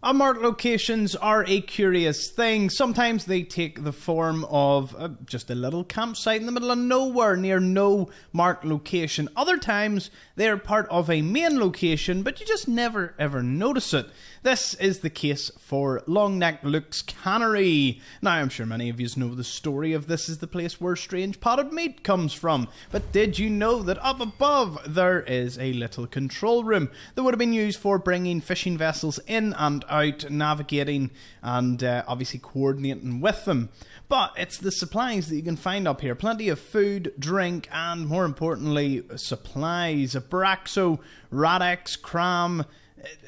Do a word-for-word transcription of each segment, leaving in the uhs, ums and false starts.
Uh, marked locations are a curious thing. Sometimes they take the form of uh, just a little campsite in the middle of nowhere near no marked location. Other times they are part of a main location, but you just never ever notice it. This is the case for Longneck Lukowski's Cannery. Now, I'm sure many of you know the story of this is the place where strange potted meat comes from, but did you know that up above there is a little control room that would have been used for bringing fishing vessels in and out, navigating and uh, obviously coordinating with them? But it's the supplies that you can find up here. Plenty of food, drink, and more importantly, supplies. Abraxo, Radex, Cram,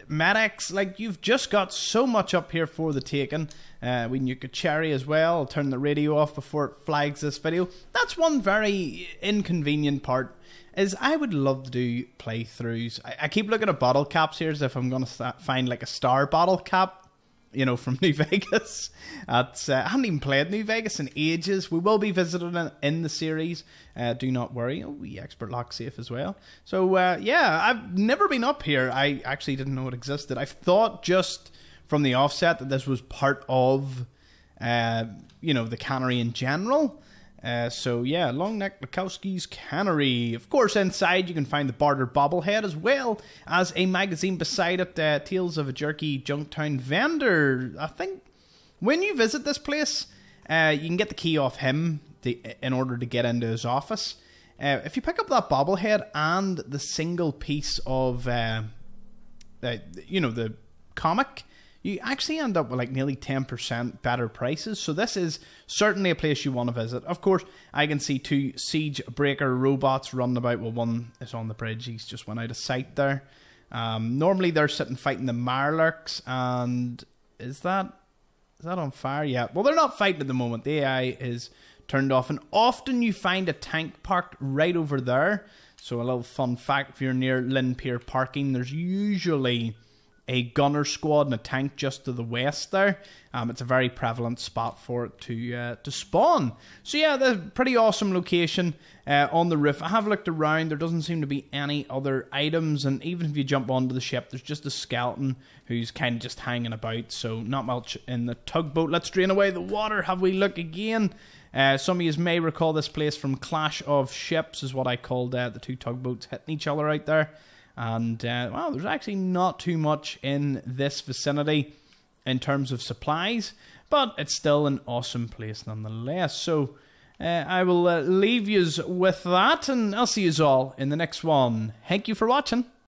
Medics, like, you've just got so much up here for the taking. Uh, we nuke a cherry as well. I'll turn the radio off before it flags this video. That's one very inconvenient part, is I would love to do playthroughs. I, I keep looking at bottle caps here as if I'm going to find like a star bottle cap, you know, from New Vegas. That's, uh, I haven't even played New Vegas in ages. We will be visiting in, in the series. Uh, do not worry. Oh, we expert lock safe as well. So, uh, yeah, I've never been up here. I actually didn't know it existed. I thought just from the offset that this was part of, uh, you know, the cannery in general. Uh, so, yeah, Longneck Lukowski's Cannery. Of course, inside you can find the barter bobblehead as well as a magazine beside it, uh, Tales of a Jerky Junktown Vendor. I think when you visit this place, uh, you can get the key off him to, in order to get into his office. Uh, if you pick up that bobblehead and the single piece of, uh, uh, you know, the comic, you actually end up with like nearly ten percent better prices. So this is certainly a place you want to visit. Of course, I can see two Siege Breaker robots running about. Well, one is on the bridge. He's just went out of sight there. Um, normally they're sitting fighting the Marlarks. And is that, is that on fire? Yeah. Well, they're not fighting at the moment. The A I is turned off. And often you find a tank parked right over there. So a little fun fact, if you're near Lynn Pier parking, there's usually a gunner squad and a tank just to the west there. Um, it's a very prevalent spot for it to uh, to spawn. So yeah, that's a pretty awesome location uh, on the roof. I have looked around. There doesn't seem to be any other items, and even if you jump onto the ship, there's just a skeleton who's kind of just hanging about, so not much in the tugboat. Let's drain away the water. Have we look again? Uh, some of you may recall this place from Clash of Ships, is what I called uh, the two tugboats hitting each other out there. And, uh, well, there's actually not too much in this vicinity in terms of supplies, but it's still an awesome place nonetheless. So, uh, I will uh, leave yous with that, and I'll see yous all in the next one. Thank you for watching.